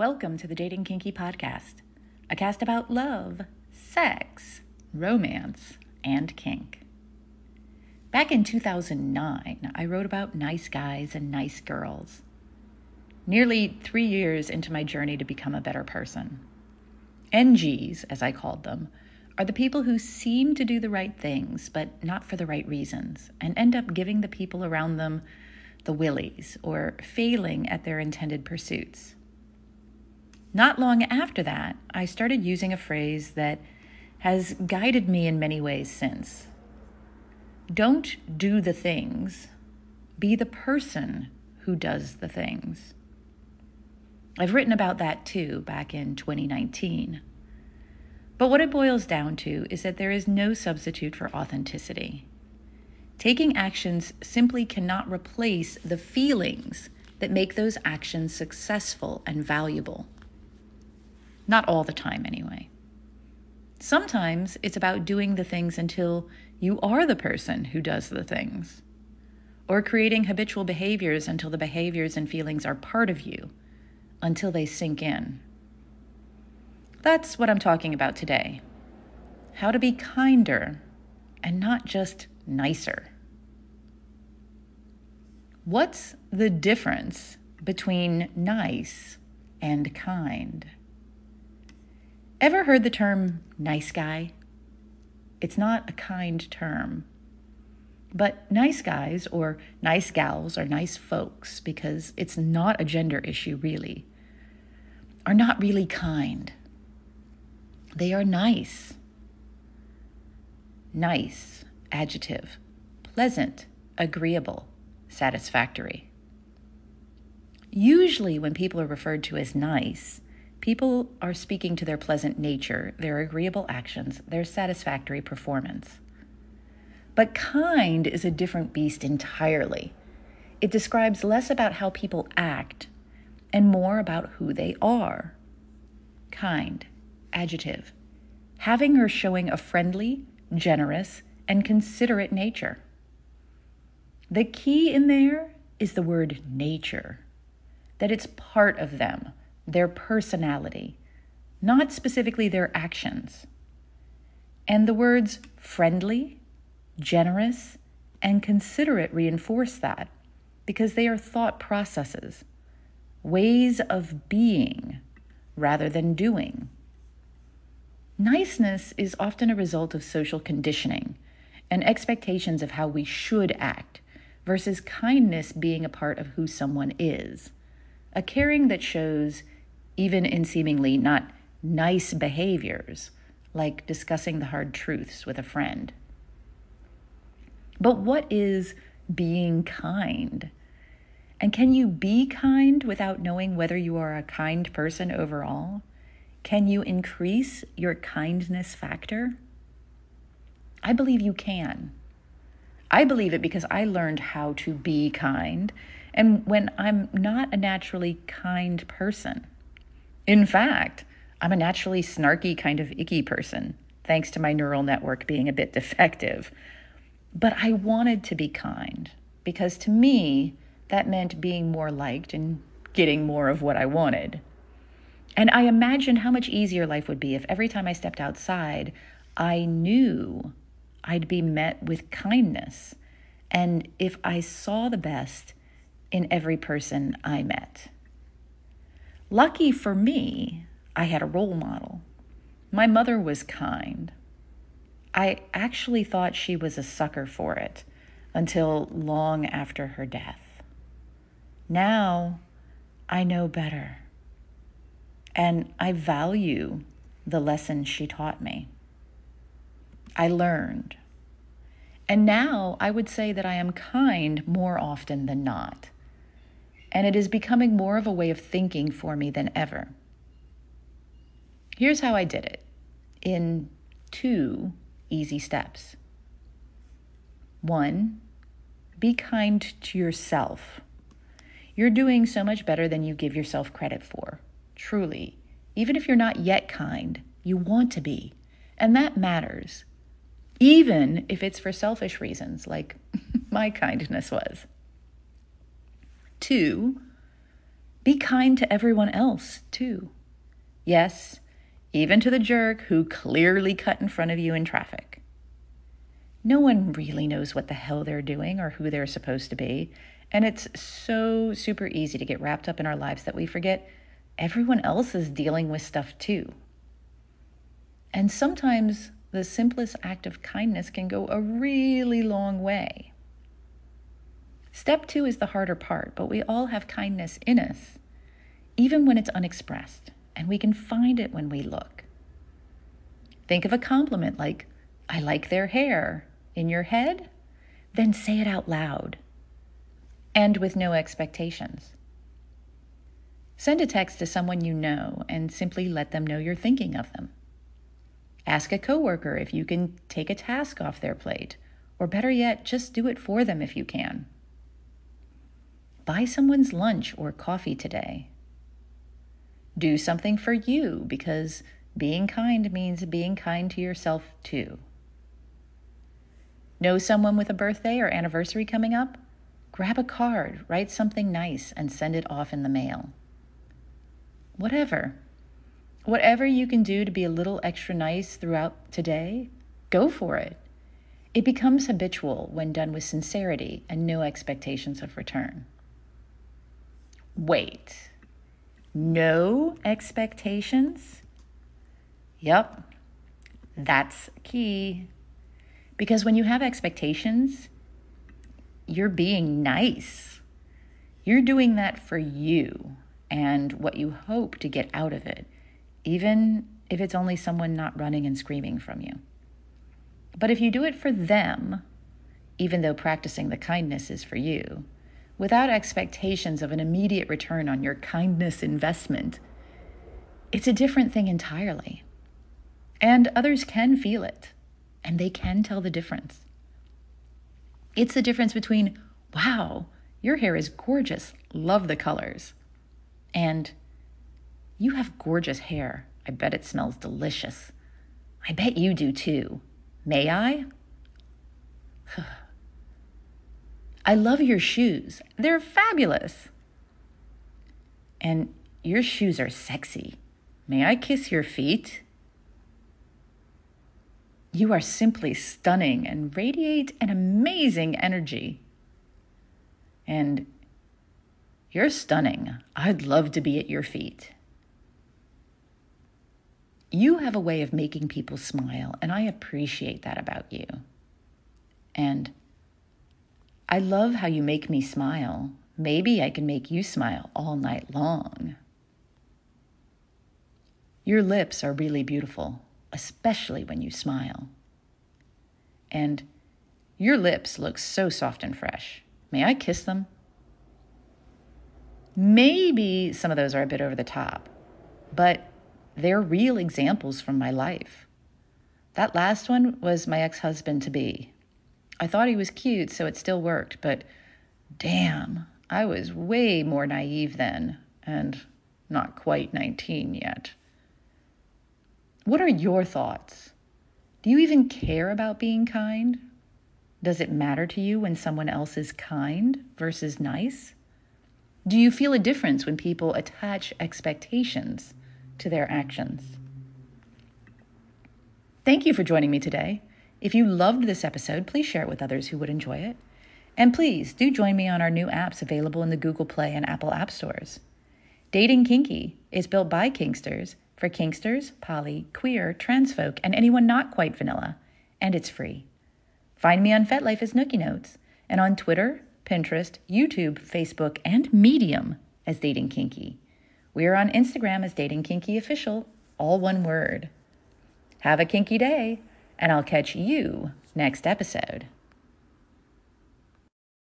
Welcome to the Dating Kinky podcast, a cast about love, sex, romance, and kink. Back in 2009, I wrote about nice guys and nice girls, nearly 3 years into my journey to become a better person. NGs, as I called them, are the people who seem to do the right things, but not for the right reasons, and end up giving the people around them the willies or failing at their intended pursuits. Not long after that, I started using a phrase that has guided me in many ways since. Don't do the things, be the person who does the things. I've written about that too back in 2019. But what it boils down to is that there is no substitute for authenticity. Taking actions simply cannot replace the feelings that make those actions successful and valuable. Not all the time, anyway. Sometimes it's about doing the things until you are the person who does the things, or creating habitual behaviors until the behaviors and feelings are part of you, until they sink in. That's what I'm talking about today. How to be kinder and not just nicer. What's the difference between nice and kind? Ever heard the term nice guy? It's not a kind term. But nice guys or nice gals or nice folks, because it's not a gender issue really, are not really kind. They are nice. Nice. Adjective, pleasant, agreeable, satisfactory. Usually when people are referred to as nice, people are speaking to their pleasant nature, their agreeable actions, their satisfactory performance. But kind is a different beast entirely. It describes less about how people act and more about who they are. Kind, adjective, having or showing a friendly, generous, and considerate nature. The key in there is the word nature, that it's part of them, their personality, not specifically their actions. And the words friendly, generous, and considerate reinforce that because they are thought processes, ways of being rather than doing. Niceness is often a result of social conditioning and expectations of how we should act, versus kindness being a part of who someone is. A caring that shows even in seemingly not nice behaviors, like discussing the hard truths with a friend. But what is being kind? And can you be kind without knowing whether you are a kind person overall? Can you increase your kindness factor? I believe you can. I believe it because I learned how to be kind, and when I'm not a naturally kind person. In fact, I'm a naturally snarky kind of icky person, thanks to my neural network being a bit defective. But I wanted to be kind because to me, that meant being more liked and getting more of what I wanted. And I imagined how much easier life would be if every time I stepped outside, I knew I'd be met with kindness, and if I saw the best in every person I met. Lucky for me, I had a role model. My mother was kind. I actually thought she was a sucker for it until long after her death. Now I know better, and I value the lesson she taught me. I learned. And now I would say that I am kind more often than not. And it is becoming more of a way of thinking for me than ever. Here's how I did it in 2 easy steps. 1, be kind to yourself. You're doing so much better than you give yourself credit for. Truly, even if you're not yet kind, you want to be. And that matters. Even if it's for selfish reasons, like my kindness was. 2, Be kind to everyone else, too. Yes, even to the jerk who clearly cut in front of you in traffic. No one really knows what the hell they're doing or who they're supposed to be, and it's so super easy to get wrapped up in our lives that we forget everyone else is dealing with stuff, too. And sometimes the simplest act of kindness can go a really long way. Step two is the harder part, but we all have kindness in us, even when it's unexpressed, and we can find it when we look. Think of a compliment like, I like their hair, in your head, then say it out loud, and with no expectations. Send a text to someone you know and simply let them know you're thinking of them. Ask a coworker if you can take a task off their plate, or better yet, just do it for them if you can. Buy someone's lunch or coffee today. Do something for you, because being kind means being kind to yourself too. Know someone with a birthday or anniversary coming up? Grab a card, write something nice, and send it off in the mail. Whatever. Whatever you can do to be a little extra nice throughout today, go for it. It becomes habitual when done with sincerity and no expectations of return. Wait, no expectations? Yep, that's key. Because when you have expectations, you're being nice. You're doing that for you and what you hope to get out of it, even if it's only someone not running and screaming from you. But if you do it for them, even though practicing the kindness is for you, without expectations of an immediate return on your kindness investment, it's a different thing entirely. And others can feel it, and they can tell the difference. It's the difference between, wow, your hair is gorgeous, love the colors, and you have gorgeous hair, I bet it smells delicious. I bet you do too, may I? I love your shoes. They're fabulous. And your shoes are sexy. May I kiss your feet? You are simply stunning and radiate an amazing energy. And you're stunning. I'd love to be at your feet. You have a way of making people smile, and I appreciate that about you. And I love how you make me smile. Maybe I can make you smile all night long. Your lips are really beautiful, especially when you smile. And your lips look so soft and fresh. May I kiss them? Maybe some of those are a bit over the top, but they're real examples from my life. That last one was my ex-husband-to-be. I thought he was cute, so it still worked, but damn, I was way more naive then and not quite 19 yet. What are your thoughts? Do you even care about being kind? Does it matter to you when someone else is kind versus nice? Do you feel a difference when people attach expectations to their actions? Thank you for joining me today. If you loved this episode, please share it with others who would enjoy it. And please do join me on our new apps available in the Google Play and Apple App Stores. Dating Kinky is built by Kinksters for Kinksters, poly, queer, trans folk, and anyone not quite vanilla, and it's free. Find me on FetLife as Nookie Notes, and on Twitter, Pinterest, YouTube, Facebook, and Medium as Dating Kinky. We are on Instagram as Dating Kinky Official, all one word. Have a kinky day! And I'll catch you next episode.